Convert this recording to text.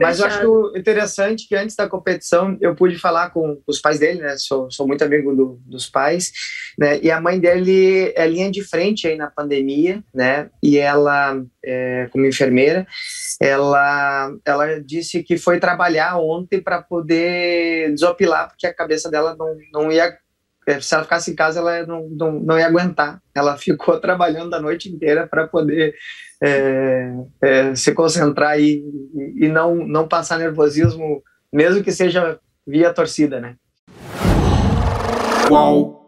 Mas eu acho interessante que antes da competição eu pude falar com os pais dele, né? Sou muito amigo dos pais, né? E a mãe dele é linha de frente aí na pandemia, né? E ela, como enfermeira, ela disse que foi trabalhar ontem para poder desopilar, porque a cabeça dela não ia... Se ela ficasse em casa, ela não ia aguentar. Ela ficou trabalhando a noite inteira para poder se concentrar e não passar nervosismo, mesmo que seja via torcida, né? Uau!